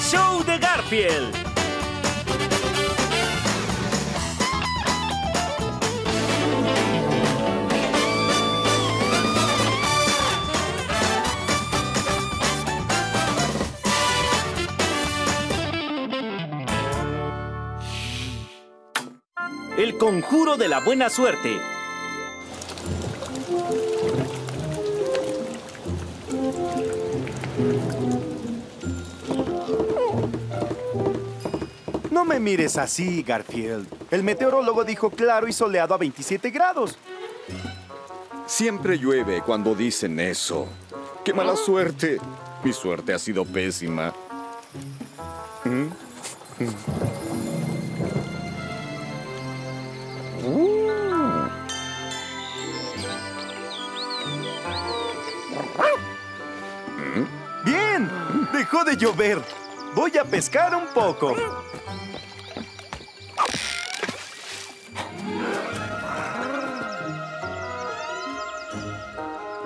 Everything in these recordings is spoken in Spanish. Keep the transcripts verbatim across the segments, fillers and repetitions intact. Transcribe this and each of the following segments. el show de Garfield. El conjuro de la buena suerte. No me mires así, Garfield. El meteorólogo dijo claro y soleado a veintisiete grados. Siempre llueve cuando dicen eso. ¡Qué mala suerte! Mi suerte ha sido pésima. ¿Mm? ¿Mm? ¡Bien! ¡Dejó de llover! Voy a pescar un poco.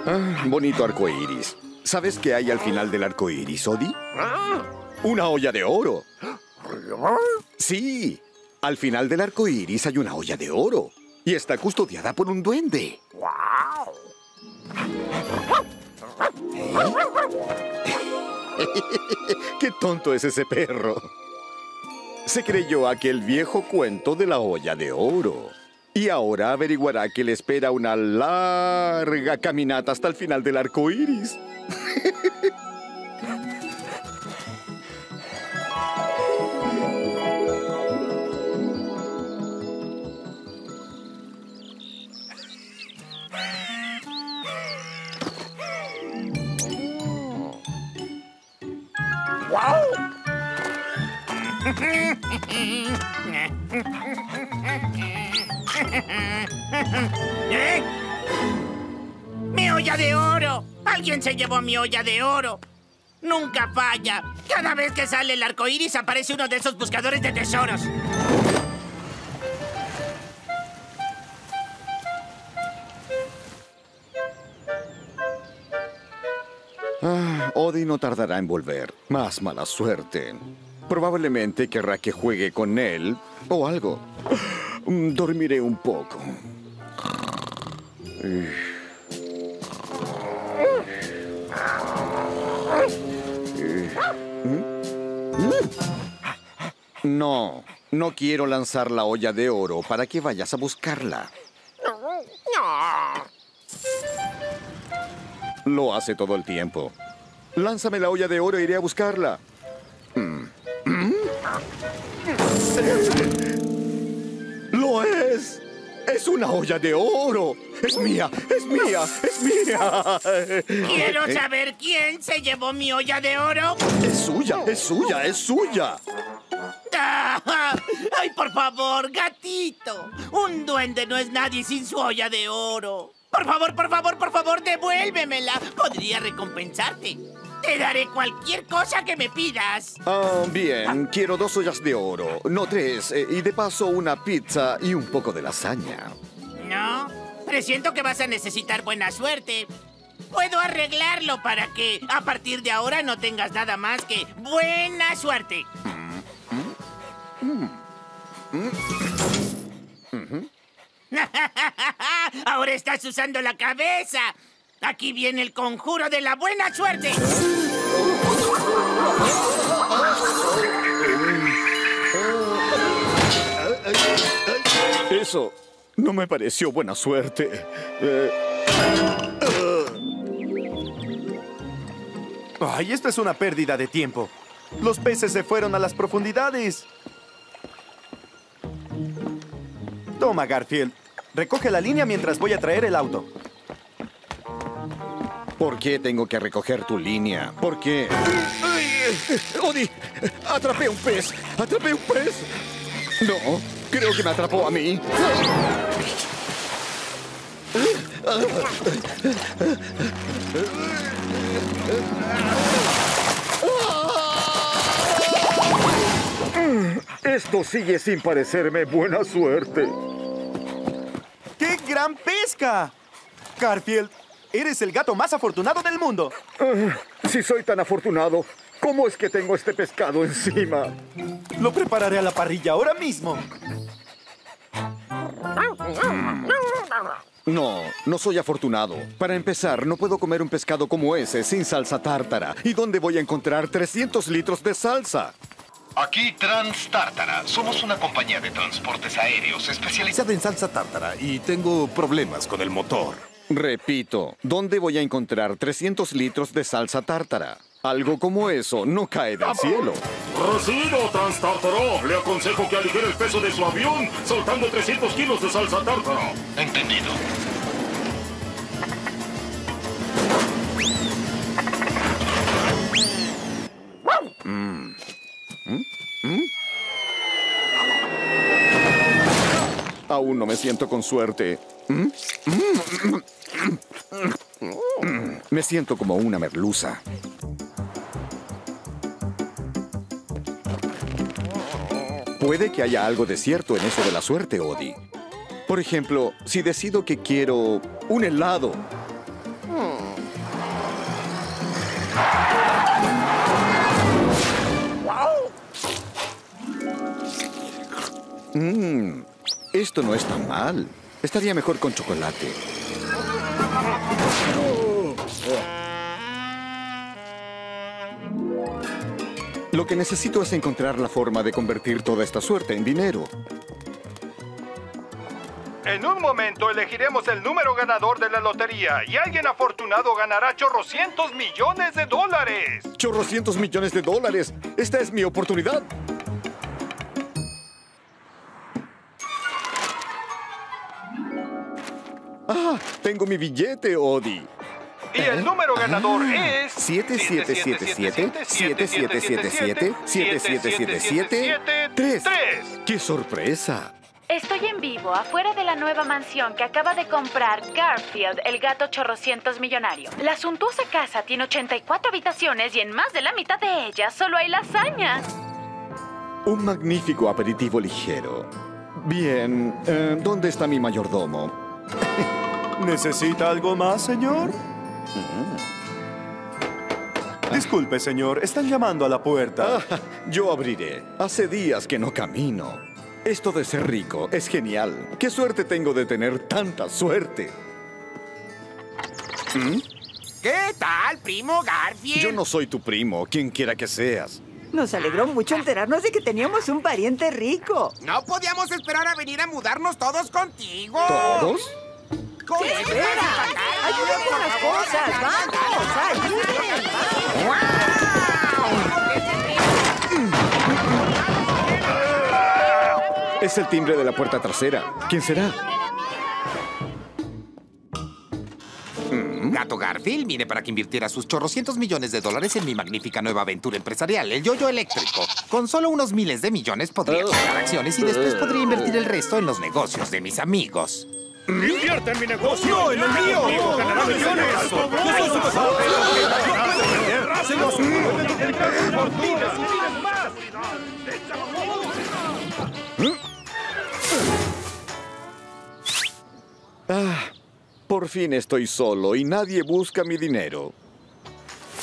Ah, bonito arcoíris. ¿Sabes qué hay al final del arcoíris, Odie? ¡Una olla de oro! ¡Sí! Al final del arco iris hay una olla de oro y está custodiada por un duende. ¡Qué tonto es ese perro! Se creyó aquel viejo cuento de la olla de oro y ahora averiguará que le espera una larga caminata hasta el final del arco iris. ¿Eh? ¡Mi olla de oro! ¡Alguien se llevó mi olla de oro! ¡Nunca falla! Cada vez que sale el arco iris aparece uno de esos buscadores de tesoros. Ah, Odie no tardará en volver. Más mala suerte. Probablemente querrá que juegue con él o algo. Dormiré un poco. No, no quiero lanzar la olla de oro para que vayas a buscarla. Lo hace todo el tiempo. Lánzame la olla de oro e iré a buscarla. ¡Lo es! ¡Es una olla de oro! ¡Es mía! ¡Es mía! ¡Es mía! Quiero saber quién se llevó mi olla de oro. ¡Es suya! ¡Es suya! ¡Es suya! ¡Ay, por favor, gatito! Un duende no es nadie sin su olla de oro. ¡Por favor, por favor, por favor, devuélvemela! Podría recompensarte. Te daré cualquier cosa que me pidas. Ah, bien. Quiero dos ollas de oro. No tres. Eh, y de paso una pizza y un poco de lasaña. No. Presiento que vas a necesitar buena suerte. Puedo arreglarlo para que a partir de ahora no tengas nada más que buena suerte. Ahora estás usando la cabeza. Aquí viene el conjuro de la buena suerte. Eso no me pareció buena suerte. Eh... Ay, esta es una pérdida de tiempo. Los peces se fueron a las profundidades. Toma, Garfield. Recoge la línea mientras voy a traer el auto. ¿Por qué tengo que recoger tu línea? ¿Por qué? ¡Odie! ¡Atrapé un pez! ¡Atrapé un pez! No, creo que me atrapó a mí. Esto sigue sin parecerme buena suerte. ¡Qué gran pesca! Garfield, eres el gato más afortunado del mundo. Uh, si soy tan afortunado, ¿Cómo es que tengo este pescado encima? Lo prepararé a la parrilla ahora mismo. No, no soy afortunado. Para empezar, no puedo comer un pescado como ese sin salsa tártara. ¿Y dónde voy a encontrar trescientos litros de salsa? Aquí Trans Tártara. Somos una compañía de transportes aéreos especializada en salsa tártara y tengo problemas con el motor. Repito, ¿dónde voy a encontrar trescientos litros de salsa tártara? Algo como eso no cae del cielo. Recibo, Trans Tártara. Le aconsejo que aligere el peso de su avión soltando trescientos kilos de salsa tártara. Entendido. Mm. ¿Mm? ¿Mm? Aún no me siento con suerte. ¿Mm? ¿Mm? Me siento como una merluza. Puede que haya algo de cierto en eso de la suerte, Odie. Por ejemplo, si decido que quiero un helado... Mmm, esto no es tan mal. Estaría mejor con chocolate. Lo que necesito es encontrar la forma de convertir toda esta suerte en dinero. En un momento elegiremos el número ganador de la lotería y alguien afortunado ganará chorrocientos millones de dólares. ¡Chorrocientos millones de dólares! ¡Esta es mi oportunidad! ¡Ah! ¡Tengo mi billete, Odie! Y el ¿Eh? número ganador ah, es... siete siete siete siete siete siete siete siete siete siete siete siete siete siete siete siete tres. ¡Qué sorpresa! Estoy en vivo, afuera de la nueva mansión que acaba de comprar Garfield, el gato chorrocientos millonario. La suntuosa casa tiene ochenta y cuatro habitaciones y en más de la mitad de ellas solo hay lasaña. Un magnífico aperitivo ligero. Bien, eh, ¿dónde está mi mayordomo? ¿Necesita algo más, señor? Disculpe, señor. Están llamando a la puerta. Ah, yo abriré. Hace días que no camino. Esto de ser rico es genial. ¡Qué suerte tengo de tener tanta suerte! ¿Mm? ¿Qué tal, primo Garfield? Yo no soy tu primo, quien quiera que seas. Nos alegró mucho enterarnos de que teníamos un pariente rico. No podíamos esperar a venir a mudarnos todos contigo. ¿Todos? ¿Qué espera? ¡Ayuden con las cosas! ¡Vamos! ¡Ayuden! ¡Vamos! Es el timbre de la puerta trasera. ¿Quién será? Gato Garfield, mire para que invirtiera sus chorrocientos millones de dólares en mi magnífica nueva aventura empresarial, el yoyo eléctrico. Con solo unos miles de millones podría comprar acciones y después podría invertir el resto en los negocios de mis amigos. ¡Invierte en mi negocio! ¡No, en el mío! ¡Ganará millones! ¡Ah! Por fin estoy solo y nadie busca mi dinero.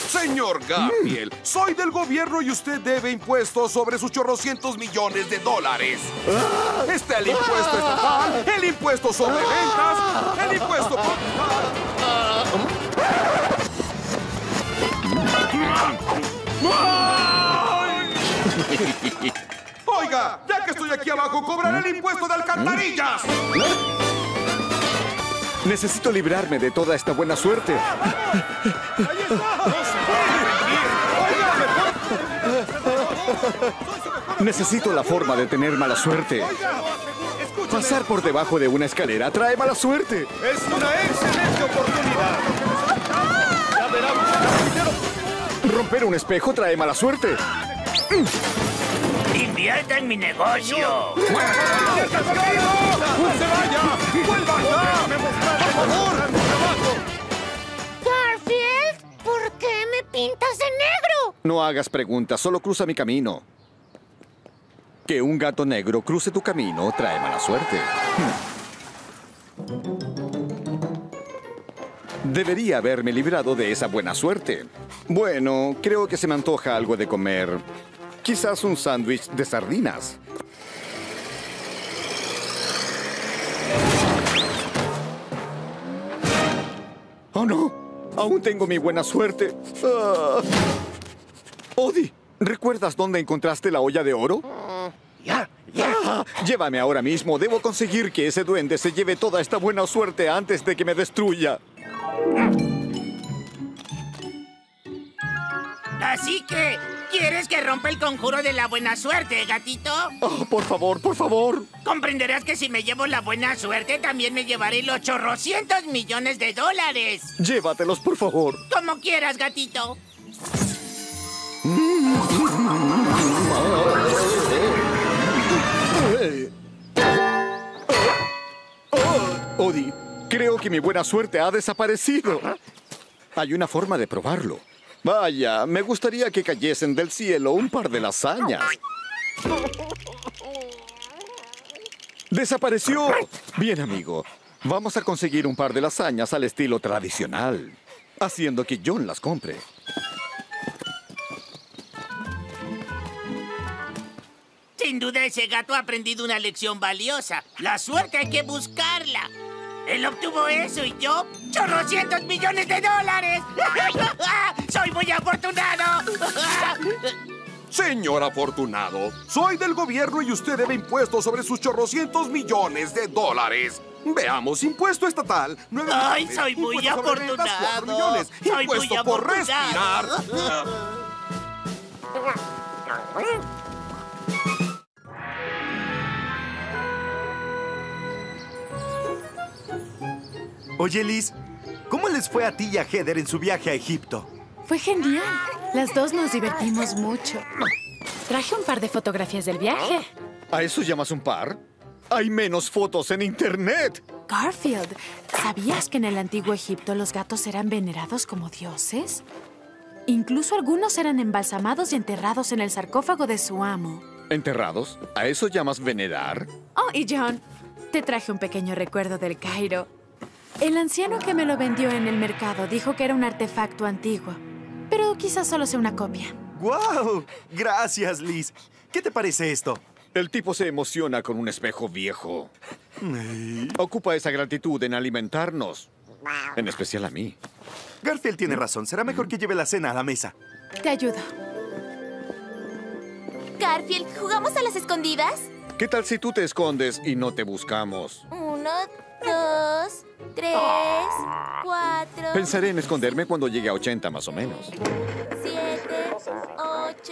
Señor Garfield, mm. soy del gobierno y usted debe impuestos sobre sus chorrocientos millones de dólares. Ah. Está el impuesto ah. estatal, el impuesto sobre ah. ventas, el impuesto... Por... Ah. Oiga, ya que estoy aquí abajo, cobraré el impuesto de alcantarillas. Necesito librarme de toda esta buena suerte. Necesito la forma de tener mala suerte. Pasar por debajo de una escalera trae mala suerte. Es una excelente oportunidad. Romper un espejo trae mala suerte. ¡Invierta en mi negocio! ¡Se vaya! ¡Vuelva acá! ¡Por favor! ¡Garfield! ¿Por qué me pintas de negro? No hagas preguntas, solo cruza mi camino. Que un gato negro cruce tu camino trae mala suerte. Debería haberme librado de esa buena suerte. Bueno, creo que se me antoja algo de comer. Quizás un sándwich de sardinas. ¡Oh, no! ¡Aún tengo mi buena suerte! Ah. Odie, ¿recuerdas dónde encontraste la olla de oro? Ya, ya. Ah, llévame ahora mismo. Debo conseguir que ese duende se lleve toda esta buena suerte antes de que me destruya. Así que, ¿quieres que rompa el conjuro de la buena suerte, gatito? Oh, por favor, por favor. Comprenderás que si me llevo la buena suerte, también me llevaré los chorrocientos millones de dólares. Llévatelos, por favor. Como quieras, gatito. Odie, creo que mi buena suerte ha desaparecido. Hay una forma de probarlo. Vaya, me gustaría que cayesen del cielo un par de lasañas. ¡Desapareció! Bien, amigo. Vamos a conseguir un par de lasañas al estilo tradicional, haciendo que Jon las compre. Sin duda, ese gato ha aprendido una lección valiosa. La suerte hay que buscarla. Él obtuvo eso y yo, chorrocientos millones de dólares. ¡Soy muy afortunado! Señor afortunado, soy del gobierno y usted debe impuestos sobre sus chorrocientos millones de dólares. Veamos, impuesto estatal, nueve ¡Ay, millones, soy muy afortunado! Rentas, cuatro millones, soy impuesto muy por respirar. Oye, Liz, ¿cómo les fue a ti y a Heather en su viaje a Egipto? Fue genial. Las dos nos divertimos mucho. Traje un par de fotografías del viaje. ¿A eso llamas un par? ¡Hay menos fotos en Internet! Garfield, ¿sabías que en el antiguo Egipto los gatos eran venerados como dioses? Incluso algunos eran embalsamados y enterrados en el sarcófago de su amo. ¿Enterrados? ¿A eso llamas venerar? Oh, y Jon, te traje un pequeño recuerdo del Cairo. El anciano que me lo vendió en el mercado dijo que era un artefacto antiguo, pero quizás solo sea una copia. ¡Guau! Gracias, Liz. ¿Qué te parece esto? El tipo se emociona con un espejo viejo. Ocupa esa gratitud en alimentarnos, en especial a mí. Garfield tiene razón. Será mejor que lleve la cena a la mesa. Te ayudo. Garfield, ¿jugamos a las escondidas? ¿Qué tal si tú te escondes y no te buscamos? Uno, dos... Tres, cuatro... Pensaré en esconderme cuando llegue a ochenta, más o menos. Siete, ocho,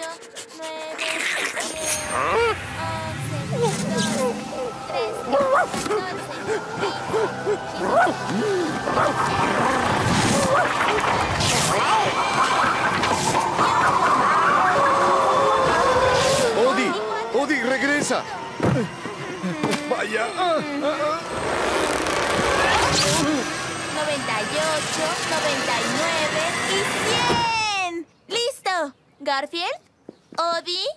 nueve, diez, once, doce, trece, ¡Odie! ¡Odie, regresa! ¡Vaya! noventa y ocho, noventa y nueve y cien. ¡Listo! ¿Garfield? ¿Odie?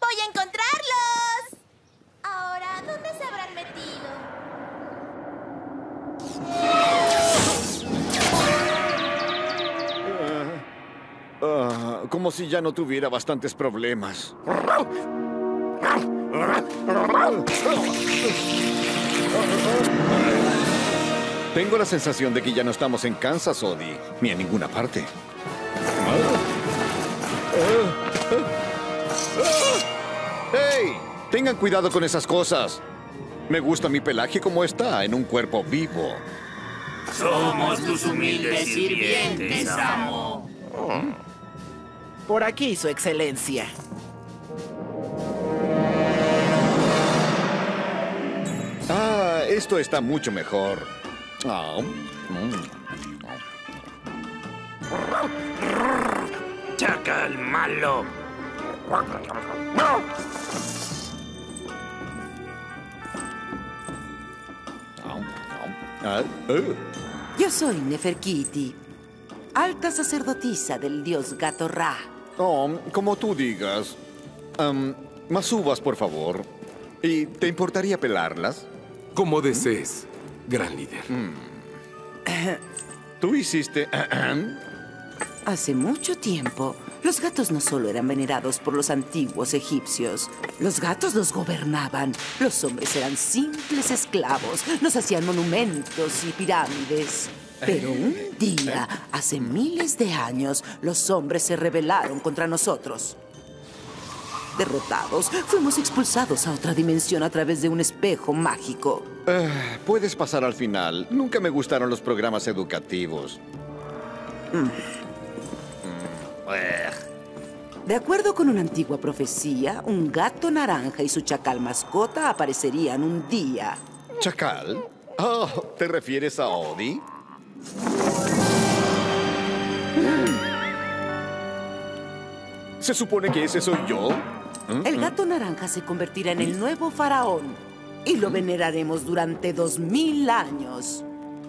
¡Voy a encontrarlos! Ahora, ¿dónde se habrán metido? Uh, uh, como si ya no tuviera bastantes problemas. Tengo la sensación de que ya no estamos en Kansas, Odie, ni en ninguna parte. ¡Hey! Tengan cuidado con esas cosas. Me gusta mi pelaje como está, en un cuerpo vivo. Somos tus humildes sirvientes, amo. Por aquí, Su Excelencia. Ah, esto está mucho mejor. Oh. Mm. ¡Chacal malo! Yo soy Nefertiti, alta sacerdotisa del dios Gato Ra. Oh, como tú digas. Um, más uvas, por favor. ¿Y te importaría pelarlas? Como desees. Gran líder. Mm. Tú hiciste... Hace mucho tiempo, los gatos no solo eran venerados por los antiguos egipcios. Los gatos los gobernaban. Los hombres eran simples esclavos. Nos hacían monumentos y pirámides. Pero un día, hace miles de años, los hombres se rebelaron contra nosotros. Derrotados, fuimos expulsados a otra dimensión a través de un espejo mágico. Uh, puedes pasar al final. Nunca me gustaron los programas educativos. Mm. De acuerdo con una antigua profecía, un gato naranja y su chacal mascota aparecerían un día. ¿Chacal? Oh, ¿te refieres a Odie? ¿Se supone que ese soy yo? El gato naranja se convertirá en el nuevo faraón y lo veneraremos durante dos mil años.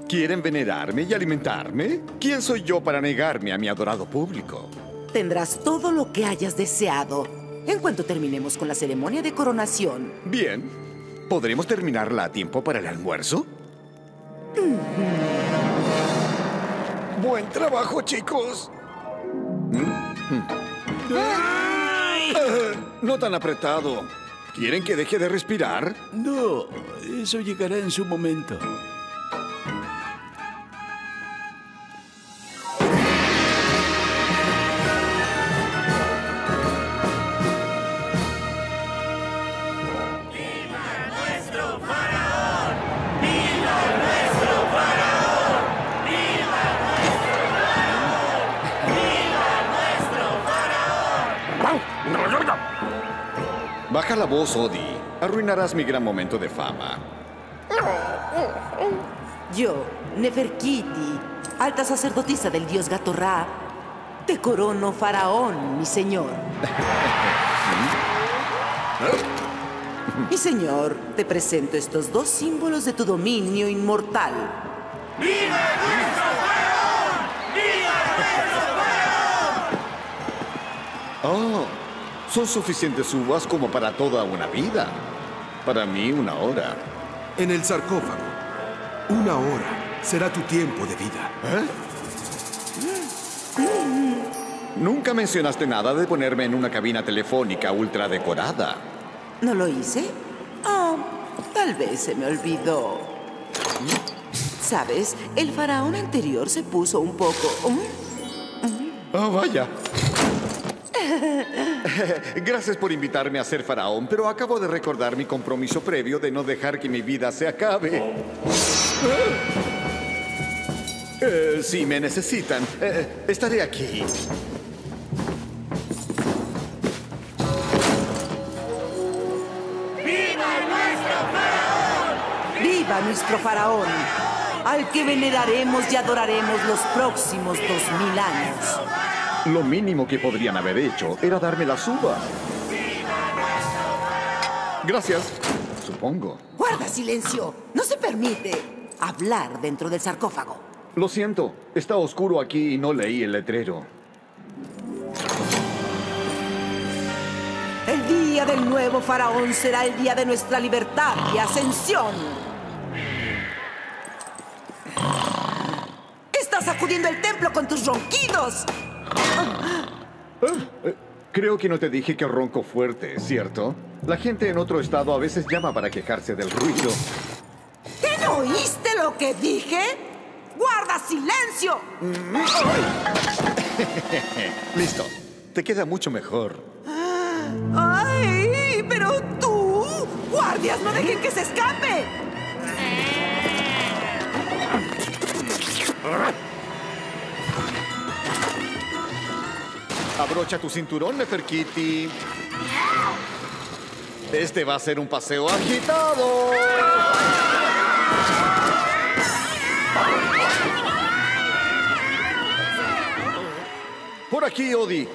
¿Quieren venerarme y alimentarme? ¿Quién soy yo para negarme a mi adorado público? Tendrás todo lo que hayas deseado en cuanto terminemos con la ceremonia de coronación. Bien. ¿Podremos terminarla a tiempo para el almuerzo? Mm-hmm. ¡Buen trabajo, chicos! ¡Ay! Uh, no tan apretado. ¿Quieren que deje de respirar? No, eso llegará en su momento. Baja la voz, Odie. Arruinarás mi gran momento de fama. Yo, Nefertiti, alta sacerdotisa del dios Gato Ra, te corono faraón, mi señor. Mi señor, te presento estos dos símbolos de tu dominio inmortal. ¡Viva nuestro faraón! ¡Viva nuestro faraón! ¡Oh! Son suficientes uvas como para toda una vida. Para mí, una hora. En el sarcófago, una hora será tu tiempo de vida. ¿Eh? Nunca mencionaste nada de ponerme en una cabina telefónica ultra decorada. ¿No lo hice? Oh, tal vez se me olvidó. ¿Sabes? El faraón anterior se puso un poco... Oh, vaya. Gracias por invitarme a ser faraón, pero acabo de recordar mi compromiso previo de no dejar que mi vida se acabe. Eh, si me necesitan, eh, estaré aquí. ¡Viva nuestro faraón! ¡Viva nuestro faraón! Al que veneraremos y adoraremos los próximos dos mil años. Lo mínimo que podrían haber hecho era darme las uvas. Gracias, supongo. ¡Guarda silencio! ¡No se permite hablar dentro del sarcófago! Lo siento, está oscuro aquí y no leí el letrero. El día del nuevo faraón será el día de nuestra libertad y ascensión. ¡Estás sacudiendo el templo con tus ronquidos! Ah, creo que no te dije que ronco fuerte, ¿cierto? La gente en otro estado a veces llama para quejarse del ruido. ¿Qué no oíste lo que dije? ¡Guarda silencio! Listo. Te queda mucho mejor. ¡Ay! ¡Pero tú! ¡Guardias, no dejen que se escape! Abrocha tu cinturón, Nefertiti. Este va a ser un paseo agitado. Por aquí, Odie.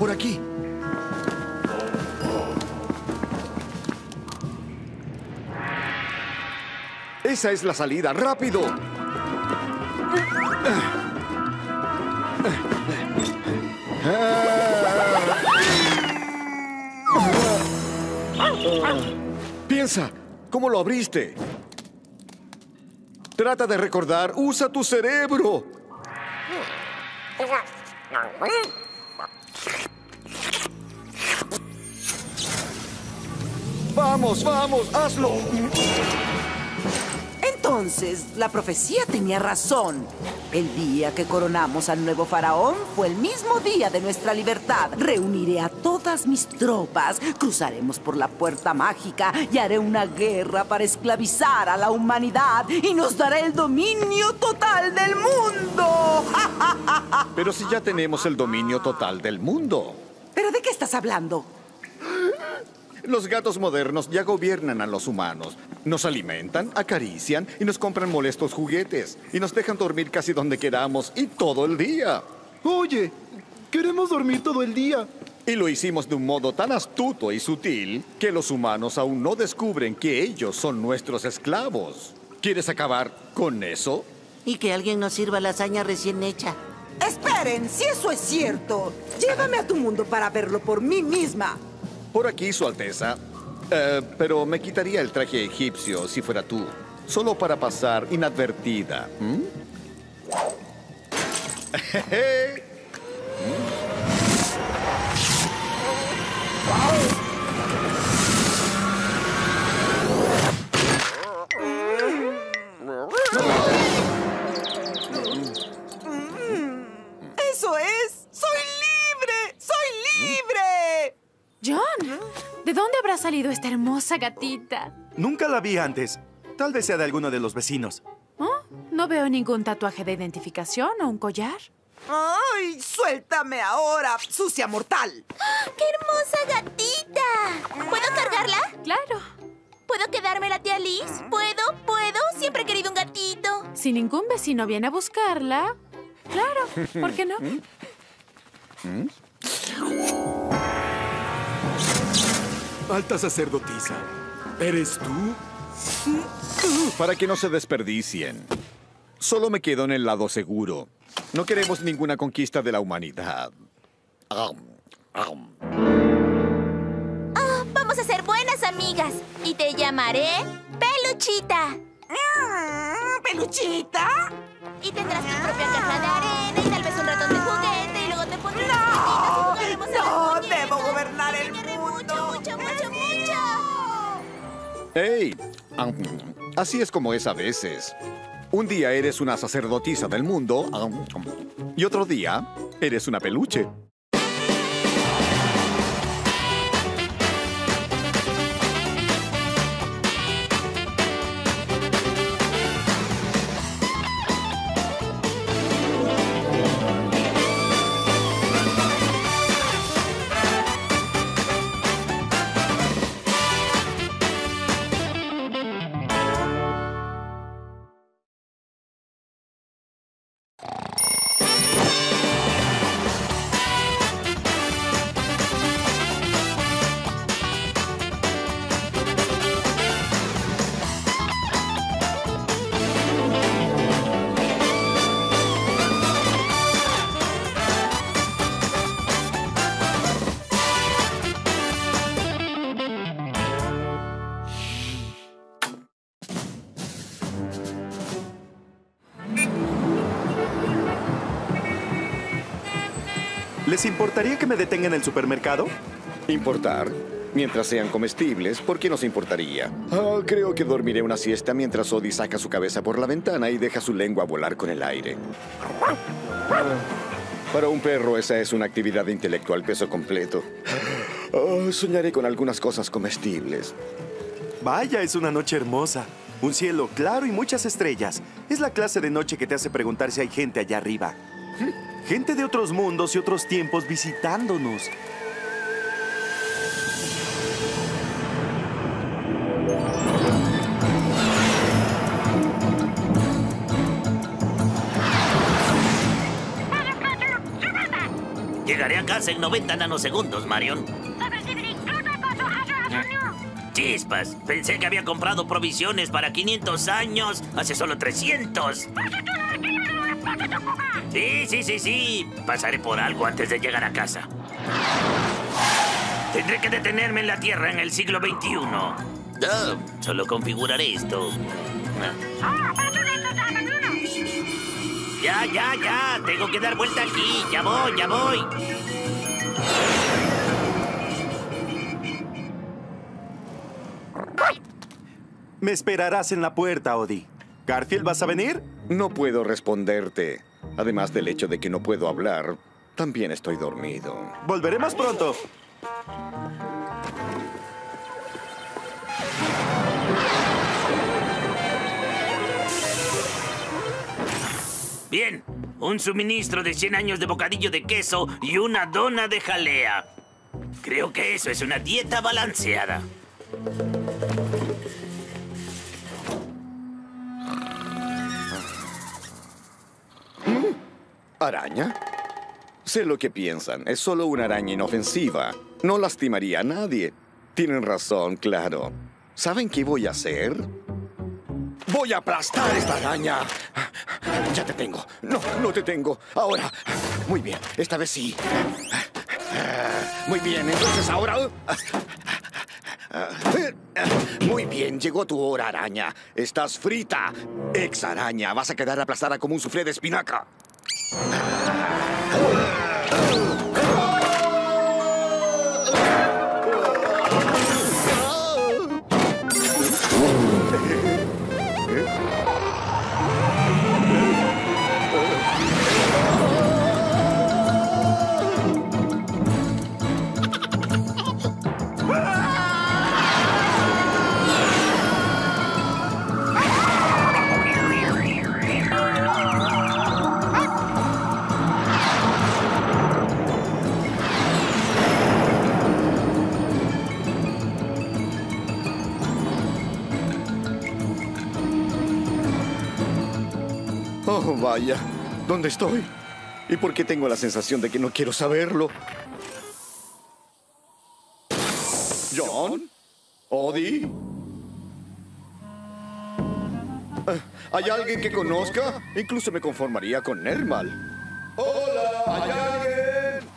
por aquí. Esa es la salida. ¡Rápido! Piensa, ¿cómo lo abriste? Trata de recordar. ¡Usa tu cerebro! ¡Vamos, vamos! ¡Hazlo! Entonces, la profecía tenía razón. El día que coronamos al nuevo faraón fue el mismo día de nuestra libertad. Reuniré a todas mis tropas, cruzaremos por la puerta mágica y haré una guerra para esclavizar a la humanidad y nos daré el dominio total del mundo. Pero si ya tenemos el dominio total del mundo. ¿Pero de qué estás hablando? Los gatos modernos ya gobiernan a los humanos. Nos alimentan, acarician y nos compran molestos juguetes. Y nos dejan dormir casi donde queramos y todo el día. Oye, queremos dormir todo el día. Y lo hicimos de un modo tan astuto y sutil que los humanos aún no descubren que ellos son nuestros esclavos. ¿Quieres acabar con eso? Y que alguien nos sirva lasaña recién hecha. ¡Esperen! Si eso es cierto, llévame a tu mundo para verlo por mí misma. Por aquí, Su Alteza. Eh, pero me quitaría el traje egipcio si fuera tú. Solo para pasar inadvertida. ¿Mm? ¡Eso es! ¡Soy libre! ¡Soy libre! Jon, ¿de dónde habrá salido esta hermosa gatita? Nunca la vi antes. Tal vez sea de alguno de los vecinos. ¿Oh? No veo ningún tatuaje de identificación o un collar. ¡Ay, suéltame ahora, sucia mortal! ¡Qué hermosa gatita! ¿Puedo cargarla? Claro. ¿Puedo quedarme la tía Liz? ¿Puedo? ¿Puedo? Siempre he querido un gatito. Si ningún vecino viene a buscarla... Claro, ¿por qué no? Alta sacerdotisa, ¿eres tú? Para que no se desperdicien. Solo me quedo en el lado seguro. No queremos ninguna conquista de la humanidad. Ah, vamos a ser buenas amigas. Y te llamaré Peluchita. ¿Peluchita? Y tendrás tu propia caja de arena y tal vez un ratón de juguete. Y luego te pondré ¡No! Las patitas y jugaremos ¡No! A ¡Debo gobernar el mundo! ¡Hey! Así es como es a veces. Un día eres una sacerdotisa del mundo y otro día eres una peluche. ¿Les importaría que me detenga en el supermercado? ¿Importar? Mientras sean comestibles, ¿por qué nos importaría? Oh, creo que dormiré una siesta mientras Odie saca su cabeza por la ventana y deja su lengua volar con el aire. Para un perro, esa es una actividad intelectual peso completo. Oh, soñaré con algunas cosas comestibles. Vaya, es una noche hermosa. Un cielo claro y muchas estrellas. Es la clase de noche que te hace preguntar si hay gente allá arriba. ¿Mm? Gente de otros mundos y otros tiempos visitándonos. Llegaré a casa en noventa nanosegundos, Marion. Chispas, pensé que había comprado provisiones para quinientos años, hace solo trescientos. Sí, sí, sí, sí. Pasaré por algo antes de llegar a casa. Tendré que detenerme en la Tierra en el siglo veintiuno. Oh, solo configuraré esto. Ya, ya, ya. Tengo que dar vuelta aquí. Ya voy, ya voy. Me esperarás en la puerta, Odie. ¿Garfield, vas a venir? No puedo responderte. Además del hecho de que no puedo hablar, también estoy dormido. Volveremos pronto. Bien, un suministro de cien años de bocadillo de queso y una dona de jalea. Creo que eso es una dieta balanceada. ¿Araña? Sé lo que piensan. Es solo una araña inofensiva. No lastimaría a nadie. Tienen razón, claro. ¿Saben qué voy a hacer? ¡Voy a aplastar esta araña! Ya te tengo. No, no te tengo. Ahora. Muy bien, esta vez sí. Muy bien, entonces ahora... Muy bien, llegó tu hora, araña. Estás frita. Ex araña, vas a quedar aplastada como un suflé de espinaca. Oh, vaya. ¿Dónde estoy? ¿Y por qué tengo la sensación de que no quiero saberlo? ¿Jon? ¿Odie? ¿Hay alguien que conozca? Incluso me conformaría con Nermal. ¡Hola! ¿Hay alguien?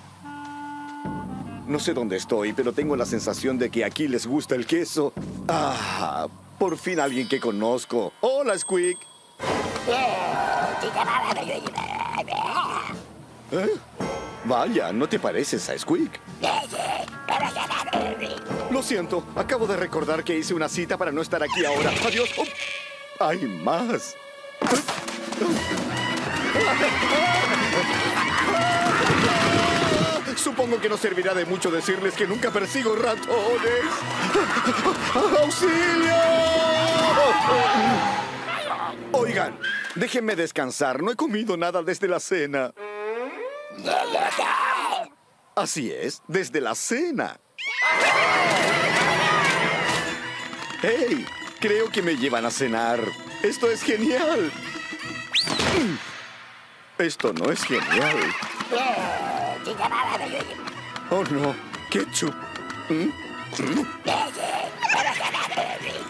No sé dónde estoy, pero tengo la sensación de que aquí les gusta el queso. ¡Ah! Por fin alguien que conozco. ¡Hola, Squick! ¿Eh? Vaya, ¿no te pareces a Squick? Lo siento, acabo de recordar que hice una cita para no estar aquí ahora. ¡Adiós! Oh, ¡hay más! Supongo que no servirá de mucho decirles que nunca persigo ratones. ¡Auxilio! Oigan, déjenme descansar. No he comido nada desde la cena. Así es, desde la cena. ¡Hey! Creo que me llevan a cenar. ¡Esto es genial! Esto no es genial. Oh, no. Ketchup.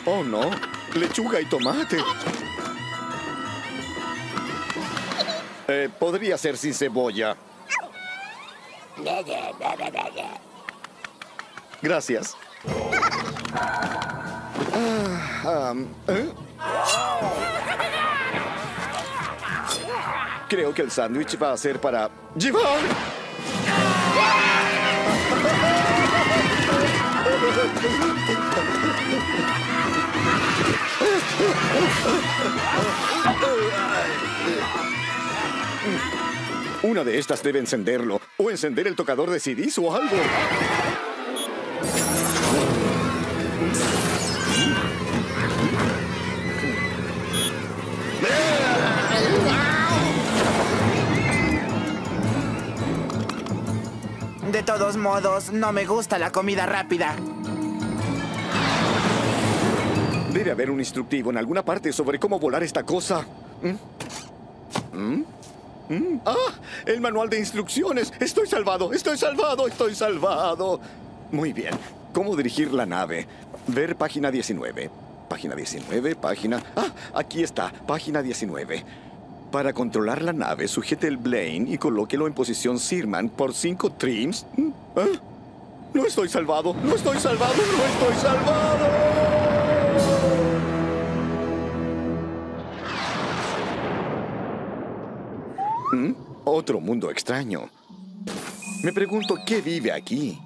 Oh, no. Lechuga y tomate. Eh, podría ser sin cebolla. Gracias. Ah, um, ¿eh? Creo que el sándwich va a ser para... ¡Llevar! Una de estas debe encenderlo, o encender el tocador de C Ds o algo. De todos modos, no me gusta la comida rápida. Debe haber un instructivo en alguna parte sobre cómo volar esta cosa. ¿Mm? ¿Mm? Mm. ¡Ah! ¡El manual de instrucciones! ¡Estoy salvado! ¡Estoy salvado! ¡Estoy salvado! Muy bien. ¿Cómo dirigir la nave? Ver página diecinueve. Página diecinueve, página... ¡Ah! Aquí está, página diecinueve. Para controlar la nave, sujete el Blaine y colóquelo en posición Sirman por cinco trims. ¿Ah? ¡No estoy salvado! ¡No estoy salvado! ¡No estoy salvado! ¿Mm? Otro mundo extraño. Me pregunto qué vive aquí.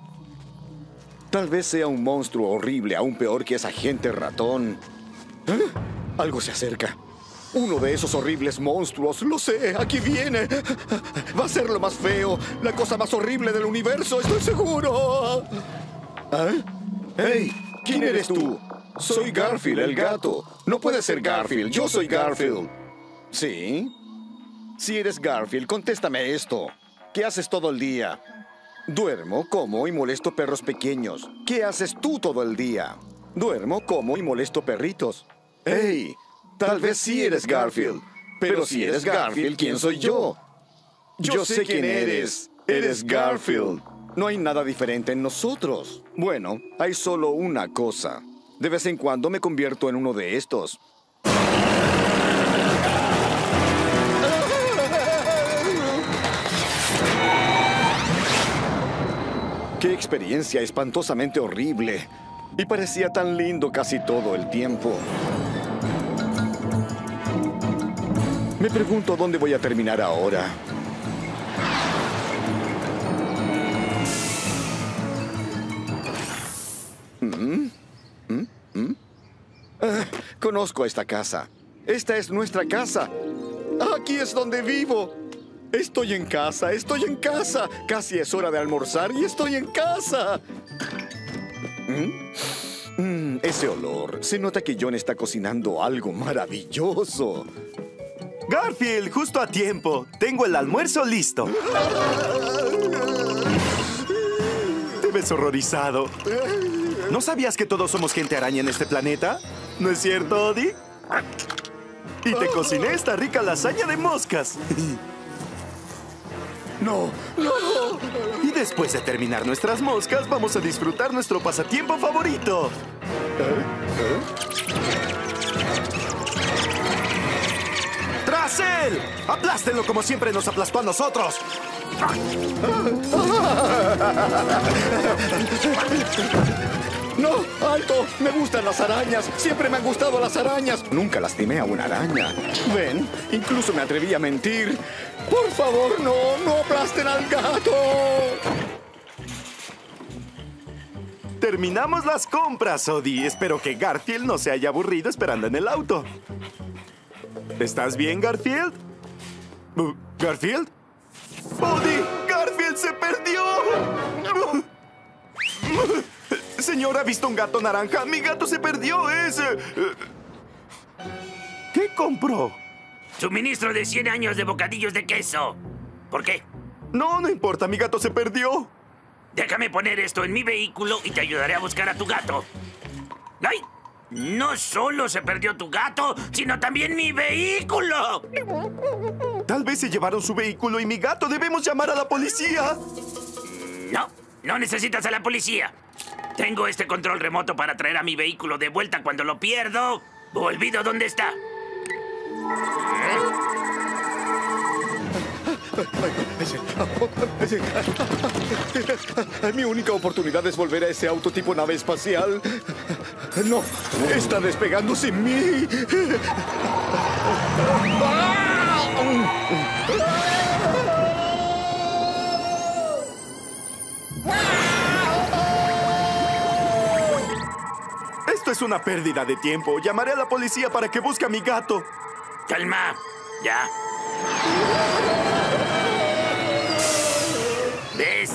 Tal vez sea un monstruo horrible, aún peor que esa gente ratón. ¿Eh? Algo se acerca. Uno de esos horribles monstruos. Lo sé, aquí viene. Va a ser lo más feo, la cosa más horrible del universo, estoy seguro. ¿Eh? Hey, ¿quién eres tú? Soy Garfield, el gato. No puede ser Garfield, yo soy Garfield. ¿Sí? Si eres Garfield, contéstame esto. ¿Qué haces todo el día? Duermo, como y molesto perros pequeños. ¿Qué haces tú todo el día? Duermo, como y molesto perritos. ¡Ey! Tal vez sí eres Garfield. Pero si eres Garfield, ¿quién soy yo? Yo sé quién eres. Eres Garfield. No hay nada diferente en nosotros. Bueno, hay solo una cosa. De vez en cuando me convierto en uno de estos. ¡Qué experiencia espantosamente horrible! Y parecía tan lindo casi todo el tiempo. Me pregunto dónde voy a terminar ahora. ¿Mm? ¿Mm? ¿Mm? Ah, conozco esta casa. Esta es nuestra casa. Aquí es donde vivo. Estoy en casa, estoy en casa. Casi es hora de almorzar y estoy en casa. ¿Mm? Mm, ese olor. Se nota que Jon está cocinando algo maravilloso. Garfield, justo a tiempo. Tengo el almuerzo listo. Te ves horrorizado. ¿No sabías que todos somos gente araña en este planeta? ¿No es cierto, Odie? Y te cociné esta rica lasaña de moscas. ¡No! ¡No! Y después de terminar nuestras moscas, vamos a disfrutar nuestro pasatiempo favorito. ¿Eh? ¿Eh? ¡Tras él! ¡Aplástenlo como siempre nos aplastó a nosotros! ¡No! ¡Alto! ¡Me gustan las arañas! ¡Siempre me han gustado las arañas! Nunca lastimé a una araña. Ven, incluso me atreví a mentir. ¡Por favor, no! ¡No aplasten al gato! Terminamos las compras, Odie. Espero que Garfield no se haya aburrido esperando en el auto. ¿Estás bien, Garfield? ¿Garfield? ¡Odie! ¡Garfield se perdió! Señora, ¿ha visto un gato naranja? ¡Mi gato se perdió! ¡Es... ¿Qué compró? Suministro de cien años de bocadillos de queso. ¿Por qué? No, no importa. Mi gato se perdió. Déjame poner esto en mi vehículo y te ayudaré a buscar a tu gato. ¡Ay! No solo se perdió tu gato, sino también mi vehículo. Tal vez se llevaron su vehículo y mi gato. Debemos llamar a la policía. No, no necesitas a la policía. Tengo este control remoto para traer a mi vehículo de vuelta cuando lo pierdo o olvido dónde está. Mi única oportunidad es volver a ese auto tipo nave espacial. No, está despegando sin mí. Es una pérdida de tiempo. Llamaré a la policía para que busque a mi gato. Calma. Ya. ¿Ves?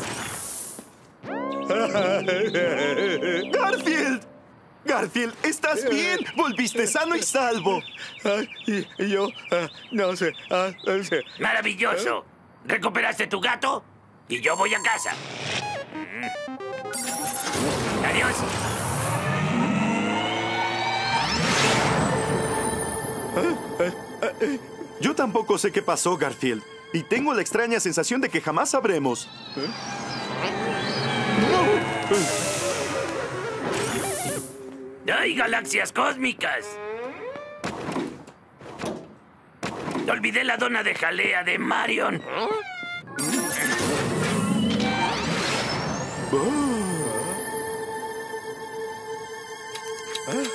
¡Garfield! Garfield, ¿estás bien? Volviste sano y salvo. Y yo, no sé. Maravilloso. Recuperaste tu gato y yo voy a casa. Adiós. Yo tampoco sé qué pasó, Garfield. Y tengo la extraña sensación de que jamás sabremos. ¿Eh? No. ¡Hay galaxias cósmicas! Olvidé la dona de jalea de Marion. ¿Eh? Oh. ¿Eh?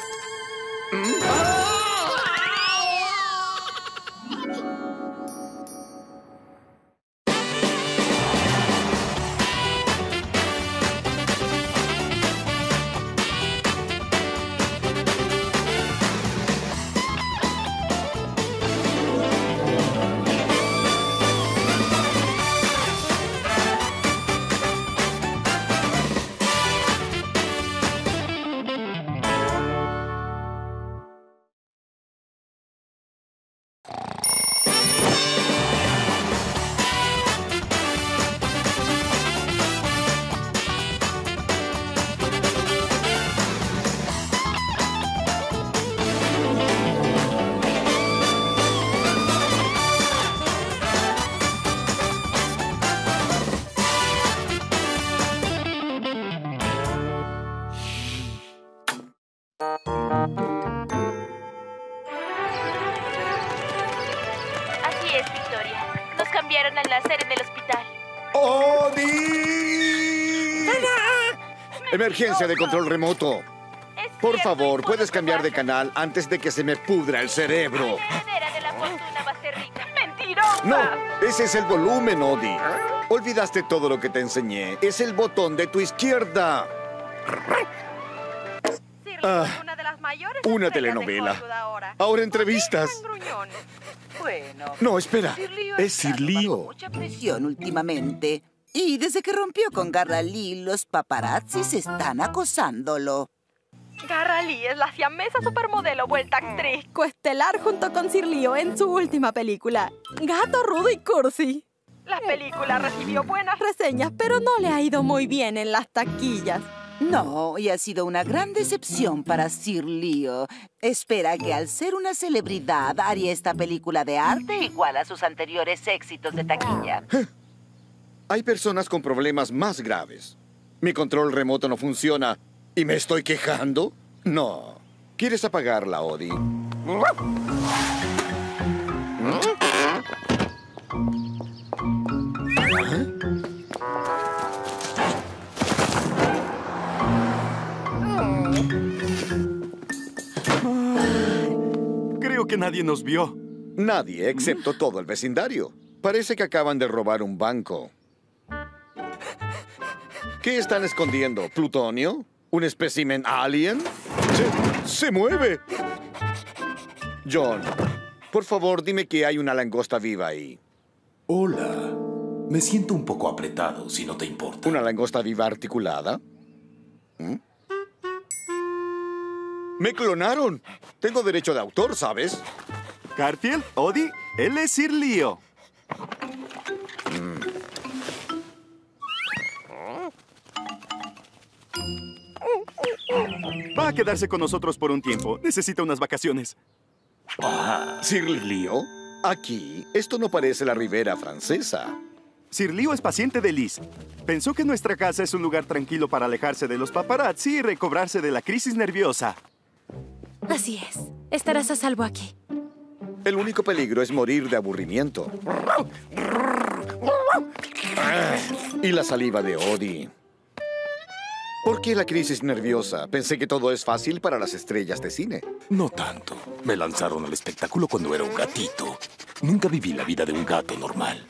Emergencia de control remoto. Por favor, puedes cambiar de canal antes de que se me pudra el cerebro. La heredera de la fortuna va a ser rica. ¡Mentirosa! No, ese es el volumen, Odie. Olvidaste todo lo que te enseñé. Es el botón de tu izquierda. Ah, una telenovela. Ahora entrevistas. No, espera. Es Sir Leo. Mucha presión últimamente. Y desde que rompió con Garrali, los paparazzis están acosándolo. Garrali es la siamesa supermodelo vuelta actriz coestelar junto con Sir Leo en su última película, Gato Rudo y Corsi. La película recibió buenas reseñas, pero no le ha ido muy bien en las taquillas. No, y ha sido una gran decepción para Sir Leo. Espera que al ser una celebridad haría esta película de arte igual a sus anteriores éxitos de taquilla. Hay personas con problemas más graves. Mi control remoto no funciona. ¿Y me estoy quejando? No. ¿Quieres apagarla, Odie? Creo que nadie nos vio. Nadie, excepto todo el vecindario. Parece que acaban de robar un banco. ¿Qué están escondiendo? ¿Plutonio? ¿Un espécimen alien? ¡Se, se mueve! Jon, por favor, dime que hay una langosta viva ahí. Hola. Me siento un poco apretado, si no te importa. ¿Una langosta viva articulada? ¿Mm? ¡Me clonaron! Tengo derecho de autor, ¿sabes? Garfield, Odie, él es Sir Leo. Mm. Va a quedarse con nosotros por un tiempo. Necesita unas vacaciones. Ah, ¿Sir Leo? Aquí, esto no parece la Ribera Francesa. Sir Leo es paciente de Liz. Pensó que nuestra casa es un lugar tranquilo para alejarse de los paparazzi y recobrarse de la crisis nerviosa. Así es. Estarás a salvo aquí. El único peligro es morir de aburrimiento. Ah, y la saliva de Odie. ¿Por qué la crisis nerviosa? Pensé que todo es fácil para las estrellas de cine. No tanto. Me lanzaron al espectáculo cuando era un gatito. Nunca viví la vida de un gato normal.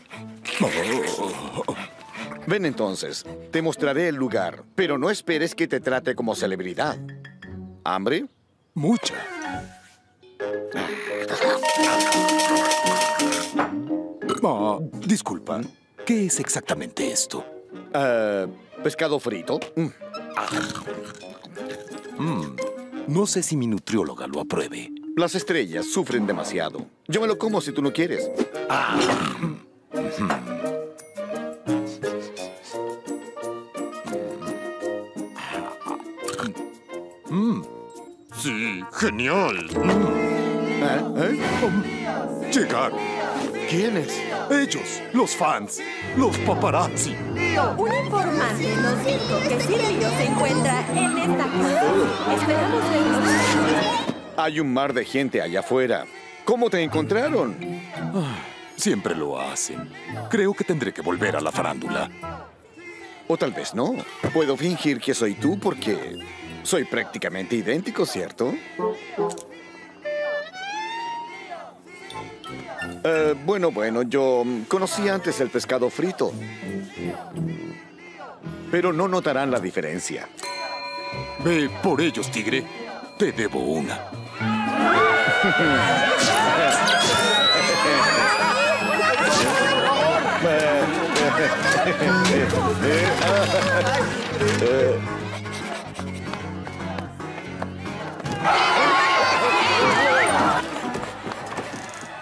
Oh. Ven entonces. Te mostraré el lugar, pero no esperes que te trate como celebridad. ¿Hambre? Mucha. Oh, disculpa. ¿Qué es exactamente esto? Uh, ¿pescado frito? Mm. Mm, no sé si mi nutrióloga lo apruebe. Las estrellas sufren demasiado. Yo me lo como si tú no quieres. Ah. Mm. Mm. Sí, genial. Mm. ¿Eh? ¿Eh? Oh. Llegaron. ¿Quién es? Ellos, los fans, los paparazzi. Tío, un informante nos dijo que Sirio se encuentra en esta casa. Esperamos verlos. Hay un mar de gente allá afuera. ¿Cómo te encontraron? Ah, siempre lo hacen. Creo que tendré que volver a la farándula. O tal vez no. Puedo fingir que soy tú porque soy prácticamente idéntico, ¿cierto? Eh, bueno, bueno, yo conocí antes el pescado frito. Pero no notarán la diferencia. Ve por ellos, tigre. Te debo una.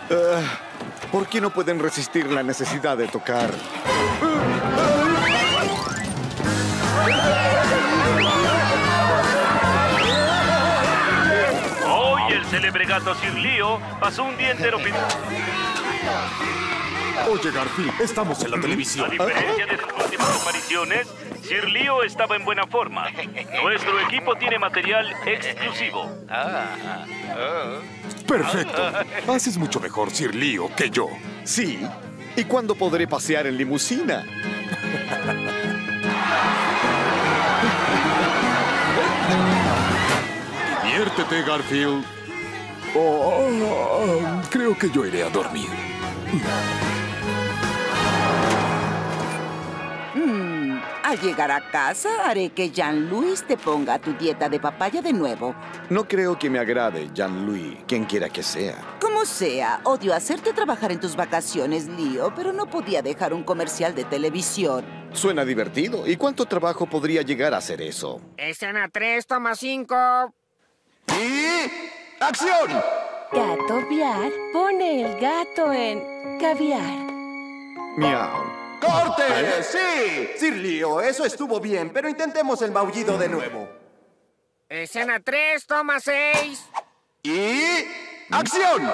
Uh, ¿Por qué no pueden resistir la necesidad de tocar? Hoy el célebre gato Sir Leo pasó un día entero. Oye, Garfield, estamos en la televisión. A diferencia de sus últimas apariciones, Sir Leo estaba en buena forma. Nuestro equipo tiene material exclusivo. Ah, oh. Perfecto. Haces mucho mejor, Sir Leo, que yo. Sí. ¿Y cuándo podré pasear en limusina? Diviértete, Garfield. Oh, oh, oh, creo que yo iré a dormir. Mm, al llegar a casa, haré que Jean-Louis te ponga tu dieta de papaya de nuevo. No creo que me agrade, Jean-Louis, quien quiera que sea. Como sea, odio hacerte trabajar en tus vacaciones, Leo, pero no podía dejar un comercial de televisión. Suena divertido. ¿Y cuánto trabajo podría llegar a hacer eso? Escena tres, toma cinco. ¡Y acción! Gatoviar pone el gato en caviar. ¡Miau! ¡Corte! ¿Eh? ¡Sí! Sir Leo, eso estuvo bien, pero intentemos el maullido de nuevo. Escena tres, toma seis. ¡Y acción!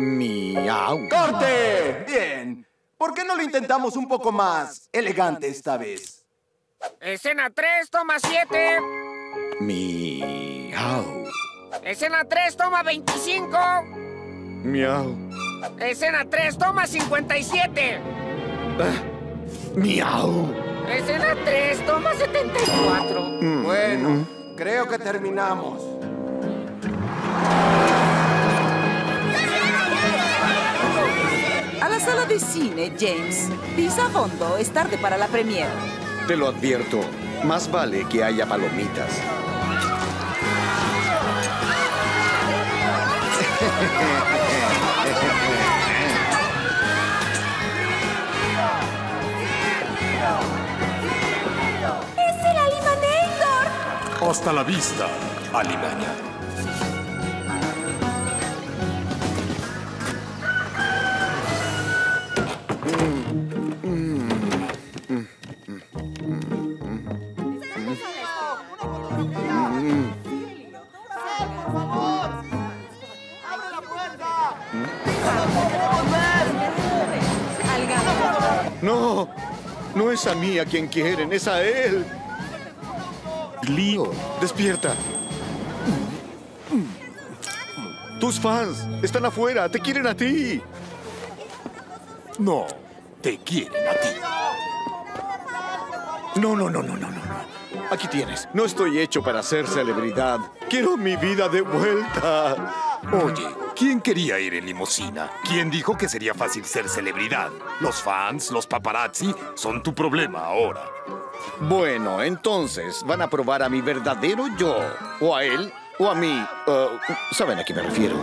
¡Miau! ¡Corte! Bien. ¿Por qué no lo intentamos un poco más elegante esta vez? Escena tres, toma siete. ¡Miau! Escena tres, toma veinticinco. ¡Miau! Escena tres, toma cincuenta y siete. Ah, ¡miau! Escena tres, toma setenta y cuatro. Mm. Bueno, creo que terminamos. A la sala de cine, James. Pisa a fondo, es tarde para la premiere. Te lo advierto, más vale que haya palomitas. ¡Es el Alimanator! Hasta la vista, Alimana. No, no es a mí a quien quieren, es a él. Leo, despierta. Tus fans están afuera, te quieren a ti. No, te quieren a ti. No, no, no, no, no, no. Aquí tienes. No estoy hecho para ser celebridad. Quiero mi vida de vuelta. Oye, ¿quién quería ir en limusina? ¿Quién dijo que sería fácil ser celebridad? Los fans, los paparazzi, son tu problema ahora. Bueno, entonces, ¿van a probar a mi verdadero yo? ¿O a él? ¿O a mí? Uh, ¿Saben a qué me refiero?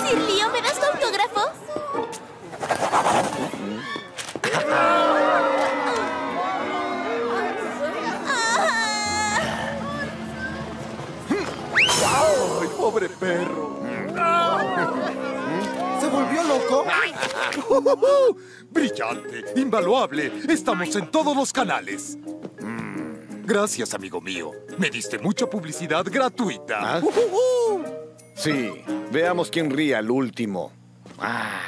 Sir Leo, ¿me das tu autógrafo? volvió loco? Uh, ¡Brillante! ¡Invaluable! ¡Estamos en todos los canales! Mm, gracias, amigo mío. Me diste mucha publicidad gratuita. ¿Ah? Uh, uh, uh. Sí. Veamos quién ríe al último. Ah.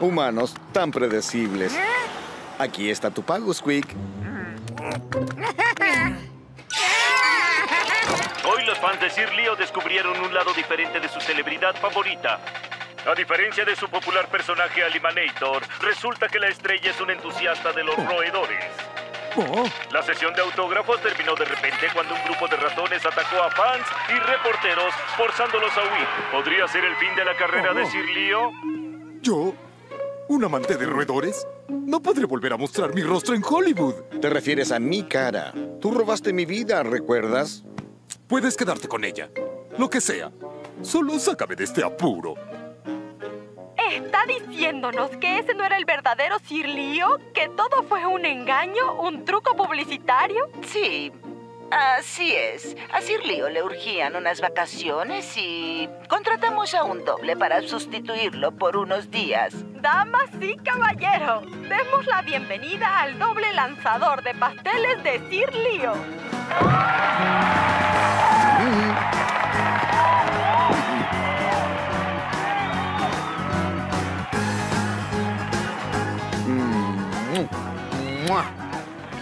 Humanos tan predecibles. Aquí está tu pago, Squick. Hoy los fans de Sir Leo descubrieron un lado diferente de su celebridad favorita. A diferencia de su popular personaje Alimanator, resulta que la estrella es un entusiasta de los roedores. Oh. La sesión de autógrafos terminó de repente cuando un grupo de ratones atacó a fans y reporteros, forzándolos a huir. ¿Podría ser el fin de la carrera oh. de Sir Leo? ¿Yo? ¿Un amante de roedores? No podré volver a mostrar mi rostro en Hollywood. Te refieres a mi cara. Tú robaste mi vida, ¿recuerdas? Puedes quedarte con ella. Lo que sea. Solo sácame de este apuro. ¿Está diciéndonos que ese no era el verdadero Sir Leo? ¿Que todo fue un engaño? ¿Un truco publicitario? Sí. Así es. A Sir Leo le urgían unas vacaciones y contratamos a un doble para sustituirlo por unos días. Damas y caballeros, demos la bienvenida al doble lanzador de pasteles de Sir Leo. Mm-hmm.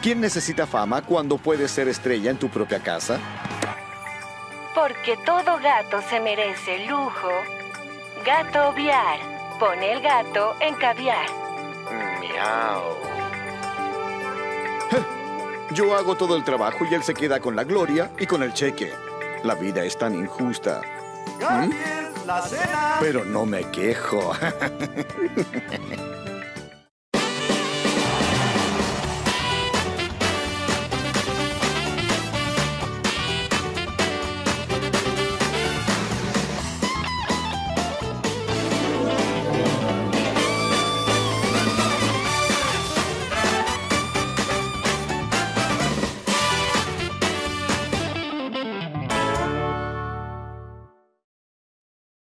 ¿Quién necesita fama cuando puedes ser estrella en tu propia casa? Porque todo gato se merece lujo. Gatoviar. Pon el gato en caviar. Miau. Yo hago todo el trabajo y él se queda con la gloria y con el cheque. La vida es tan injusta. ¿Mm? Pero no me quejo.